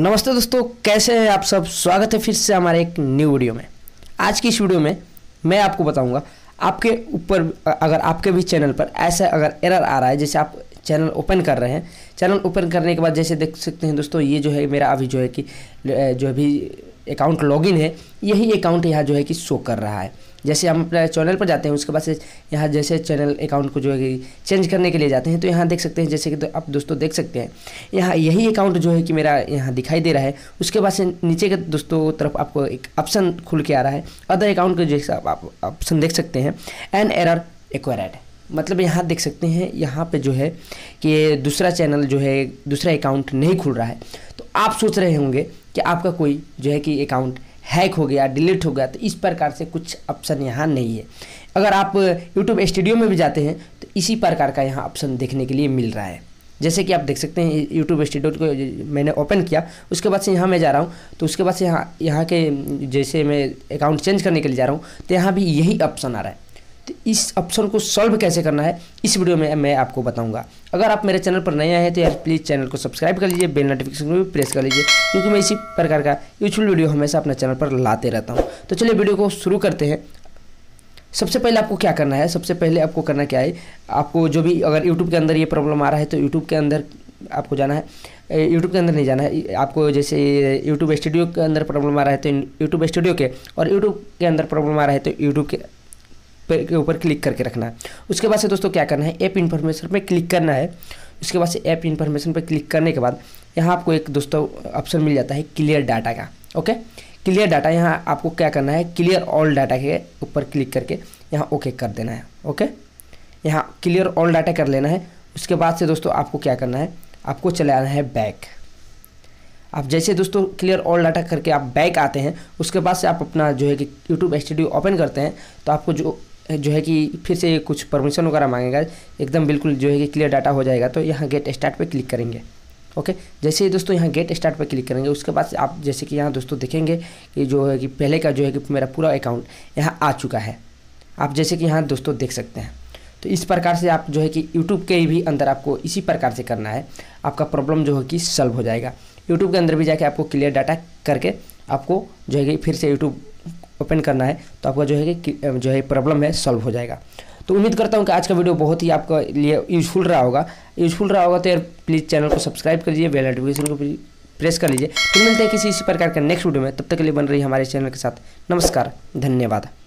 नमस्ते दोस्तों, कैसे हैं आप सब। स्वागत है फिर से हमारे एक न्यू वीडियो में। आज की इस वीडियो में मैं आपको बताऊंगा, आपके ऊपर अगर आपके भी चैनल पर ऐसा अगर एरर आ रहा है, जैसे आप चैनल ओपन कर रहे हैं, चैनल ओपन करने के बाद जैसे देख सकते हैं दोस्तों, ये जो है मेरा अभी जो है कि जो अभी अकाउंट लॉगिन है, यही अकाउंट यहाँ जो है कि शो कर रहा है। जैसे हम अपने चैनल पर जाते हैं, उसके बाद से यहाँ जैसे चैनल अकाउंट को जो है कि चेंज करने के लिए जाते हैं, तो यहाँ देख सकते हैं जैसे कि, तो आप दोस्तों देख सकते हैं यहाँ यही अकाउंट जो है कि मेरा यहाँ दिखाई दे रहा है। उसके बाद से नीचे के दोस्तों तरफ आपको एक ऑप्शन खुल के आ रहा है, अदर अकाउंट का जैसे आप ऑप्शन देख सकते हैं, एन एरर एक्वायर्ड, मतलब यहाँ देख सकते हैं यहाँ पे जो है कि दूसरा चैनल जो है दूसरा अकाउंट नहीं खुल रहा है। तो आप सोच रहे होंगे कि आपका कोई जो है कि अकाउंट हैक हो गया, डिलीट हो गया, तो इस प्रकार से कुछ ऑप्शन यहाँ नहीं है। अगर आप YouTube स्टूडियो में भी जाते हैं तो इसी प्रकार का यहाँ ऑप्शन देखने के लिए मिल रहा है। जैसे कि आप देख सकते हैं YouTube स्टूडियो को मैंने ओपन किया, उसके बाद से यहाँ मैं जा रहा हूँ, तो उसके बाद से यहाँ के जैसे मैं अकाउंट चेंज करने के लिए जा रहा हूँ, तो यहाँ भी यही ऑप्शन आ रहा है। तो इस ऑप्शन को सॉल्व कैसे करना है इस वीडियो में मैं आपको बताऊंगा। अगर आप मेरे चैनल पर नए आए हैं तो यार प्लीज़ चैनल को सब्सक्राइब कर लीजिए, बेल नोटिफिकेशन को भी प्रेस कर लीजिए, क्योंकि मैं इसी प्रकार का यूजफुल वीडियो हमेशा अपने चैनल पर लाते रहता हूं। तो चलिए वीडियो को शुरू करते हैं। सबसे पहले आपको क्या करना है, सबसे पहले आपको करना क्या है, आपको जो भी अगर यूट्यूब के अंदर ये प्रॉब्लम आ रहा है तो यूट्यूब के अंदर आपको जाना है, यूट्यूब के अंदर नहीं जाना है आपको। जैसे यूट्यूब स्टूडियो के अंदर प्रॉब्लम आ रहा है तो यूट्यूब स्टूडियो के, और यूट्यूब के अंदर प्रॉब्लम आ रहा है तो यूट्यूब के ऊपर क्लिक करके रखना है। उसके बाद से दोस्तों क्या करना है, ऐप इन्फॉर्मेशन पे क्लिक करना है। उसके बाद से ऐप इन्फॉर्मेशन पे क्लिक करने के बाद यहाँ आपको एक दोस्तों ऑप्शन मिल जाता है क्लियर डाटा का। ओके, क्लियर डाटा, यहाँ आपको क्या करना है, क्लियर ऑल डाटा के ऊपर क्लिक करके यहाँ ओके कर देना है। ओके, यहाँ क्लियर ऑल डाटा कर लेना है। उसके बाद से दोस्तों आपको क्या करना है, आपको चले आना है बैक। आप जैसे दोस्तों क्लियर ऑल डाटा करके आप बैक आते हैं, उसके बाद से आप अपना जो है कि यूट्यूब स्टूडियो ओपन करते हैं, तो आपको जो है कि फिर से कुछ परमिशन वगैरह मांगेगा। एकदम बिल्कुल जो है कि क्लियर डाटा हो जाएगा तो यहाँ गेट स्टार्ट पे क्लिक करेंगे। ओके, जैसे ही दोस्तों यहाँ गेट स्टार्ट पे क्लिक करेंगे, उसके बाद आप जैसे कि यहाँ दोस्तों देखेंगे कि जो है कि पहले का जो है कि मेरा पूरा अकाउंट यहाँ आ चुका है। आप जैसे कि यहाँ दोस्तों देख सकते हैं। तो इस प्रकार से आप जो है कि यूट्यूब के भी अंदर आपको इसी प्रकार से करना है, आपका प्रॉब्लम जो है कि सॉल्व हो जाएगा। यूट्यूब के अंदर भी जाके आपको क्लियर डाटा करके आपको जो है कि फिर से यूट्यूब ओपन करना है, तो आपका जो है कि जो है प्रॉब्लम है सॉल्व हो जाएगा। तो उम्मीद करता हूं कि आज का वीडियो बहुत ही आपके लिए यूज़फुल रहा होगा। तो यार प्लीज़ चैनल को सब्सक्राइब कर लीजिए, बेल नोटिफिकेशन को प्रेस कर लीजिए। फिर मिलते हैं किसी इसी प्रकार के नेक्स्ट वीडियो में, तब तक के लिए बन रही हमारे चैनल के साथ। नमस्कार, धन्यवाद।